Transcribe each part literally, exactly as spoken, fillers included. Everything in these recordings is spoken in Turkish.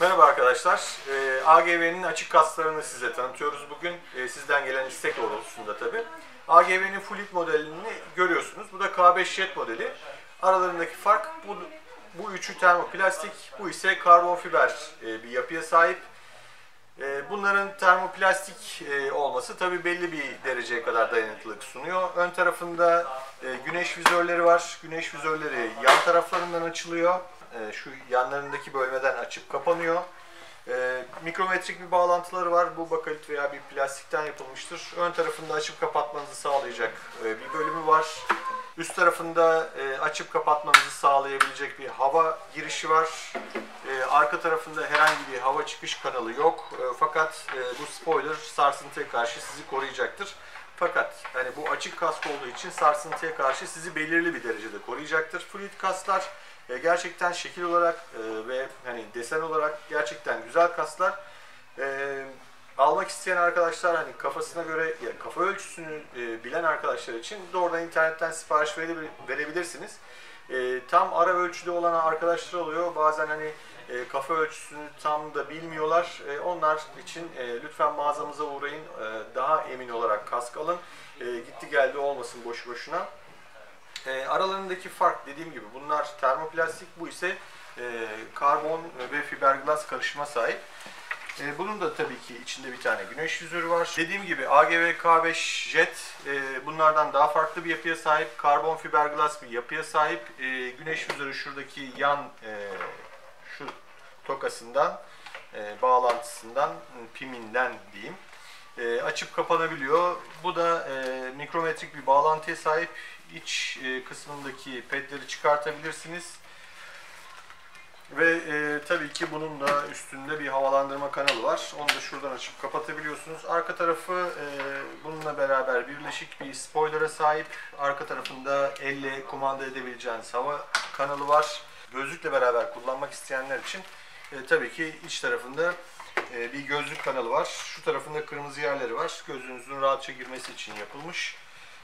Merhaba arkadaşlar, e, A G V'nin açık kaslarını size tanıtıyoruz bugün. E, sizden gelen istek doğrultusunda tabi. A G V'nin full lit modelini görüyorsunuz. Bu da K beş jet modeli. Aralarındaki fark bu, bu üçü termoplastik, bu ise karbon fiber e, bir yapıya sahip. E, bunların termoplastik e, olması tabi belli bir dereceye kadar dayanıklılık sunuyor. Ön tarafında e, güneş vizörleri var. Güneş vizörleri yan taraflarından açılıyor. Şu yanlarındaki bölmeden açıp kapanıyor. E, mikrometrik bir bağlantıları var. Bu bakalit veya bir plastikten yapılmıştır. Ön tarafında açıp kapatmanızı sağlayacak e, bir bölümü var. Üst tarafında e, açıp kapatmanızı sağlayabilecek bir hava girişi var. E, arka tarafında herhangi bir hava çıkış kanalı yok. E, fakat e, bu spoiler sarsıntıya karşı sizi koruyacaktır. Fakat yani bu açık kask olduğu için sarsıntıya karşı sizi belirli bir derecede koruyacaktır. Fluid kasklar gerçekten şekil olarak ve hani desen olarak gerçekten güzel kaslar. E, almak isteyen arkadaşlar, hani kafasına göre yani kafa ölçüsünü e, bilen arkadaşlar için doğrudan internetten sipariş verebilirsiniz. E, tam ara ölçüde olan arkadaşlar oluyor. Bazen hani e, kafa ölçüsünü tam da bilmiyorlar. E, onlar için e, lütfen mağazamıza uğrayın. E, daha emin olarak kask alın. E, gitti geldi olmasın boşu boşuna. E, aralarındaki fark dediğim gibi bunlar termoplastik, bu ise e, karbon ve fiberglas karışıma sahip. E, bunun da tabii ki içinde bir tane güneş yüzörü var. Dediğim gibi A G V K beş jet e, bunlardan daha farklı bir yapıya sahip. Karbon fiberglas bir yapıya sahip. E, güneş yüzörü şuradaki yan e, şu tokasından, e, bağlantısından, piminden diyeyim. E, açıp kapanabiliyor. Bu da e, mikrometrik bir bağlantıya sahip. İç e, kısmındaki pedleri çıkartabilirsiniz. Ve e, tabii ki bunun da üstünde bir havalandırma kanalı var. Onu da şuradan açıp kapatabiliyorsunuz. Arka tarafı e, bununla beraber birleşik bir spoiler'a sahip. Arka tarafında elle kumanda edebileceğiniz hava kanalı var. Gözlükle beraber kullanmak isteyenler için e, tabii ki iç tarafında e, bir gözlük kanalı var. Şu tarafında kırmızı yerleri var. Gözünüzün rahatça girmesi için yapılmış.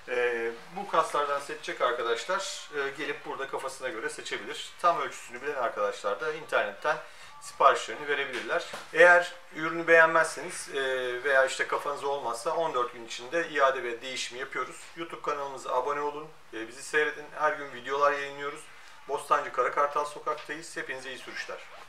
Ee, bu kaslardan seçecek arkadaşlar e, gelip burada kafasına göre seçebilir. Tam ölçüsünü bilen arkadaşlar da internetten siparişlerini verebilirler. Eğer ürünü beğenmezseniz e, veya işte kafanıza olmazsa on dört gün içinde iade ve değişimi yapıyoruz. YouTube kanalımıza abone olun, e, bizi seyredin. Her gün videolar yayınlıyoruz. Bostancı Karakartal sokaktayız. Hepinize iyi sürüşler.